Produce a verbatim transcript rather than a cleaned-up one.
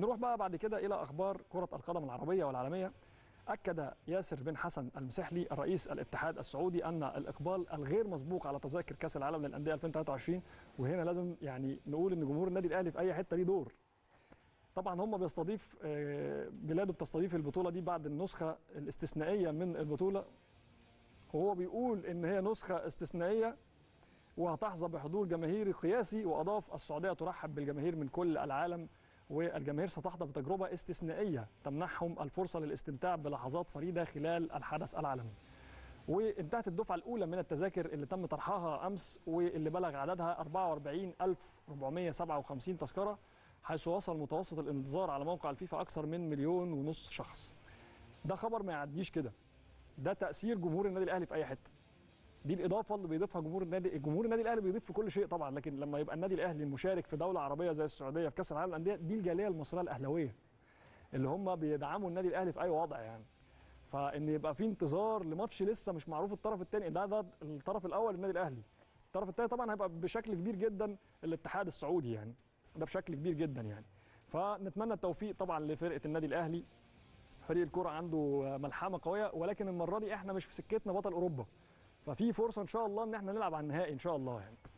نروح بقى بعد كده إلى أخبار كرة القدم العربية والعالمية. أكد ياسر بن حسن المسحلي رئيس الاتحاد السعودي أن الإقبال الغير مسبوق على تذاكر كاس العالم للأندية ألفين وثلاثة وعشرين، وهنا لازم يعني نقول إن جمهور النادي الأهلي في أي حتة ليه دور. طبعا هم بيستضيف بلاده بتستضيف البطولة دي بعد النسخة الاستثنائية من البطولة، وهو بيقول إن هي نسخة استثنائية وهتحظى بحضور جماهيري قياسي، وأضاف السعودية ترحب بالجماهير من كل العالم، والجماهير ستحظى بتجربة استثنائية تمنحهم الفرصة للاستمتاع بلحظات فريدة خلال الحدث العالمي. وانتهت الدفعة الأولى من التذاكر اللي تم طرحها أمس واللي بلغ عددها أربعة وأربعين ألف وأربعمائة وسبعة وخمسين تذكرة، حيث وصل متوسط الانتظار على موقع الفيفا أكثر من مليون ونص شخص. ده خبر ما يعديش كده، ده تأثير جمهور النادي الأهلي في أي حتة. دي الإضافة اللي بيضيفها جمهور النادي، جمهور النادي الأهلي بيضيف في كل شيء طبعا، لكن لما يبقى النادي الأهلي مشارك في دولة عربية زي السعودية في كأس العالم للأندية، دي الجالية المصرية الأهلاوية اللي هم بيدعموا النادي الأهلي في أي وضع يعني. فإن يبقى في انتظار لماتش لسه مش معروف الطرف الثاني، ده ده الطرف الأول النادي الأهلي. الطرف الثاني طبعا هيبقى بشكل كبير جدا الاتحاد السعودي يعني، ده بشكل كبير جدا يعني. فنتمنى التوفيق طبعا لفرقة النادي الأهلي، فريق الكرة عنده ملحمة قوية، ولكن المرة دي احنا مش في سكتنا بطل أوروبا، ففي فرصه ان شاء الله ان احنا نلعب على النهائي ان شاء الله يعني.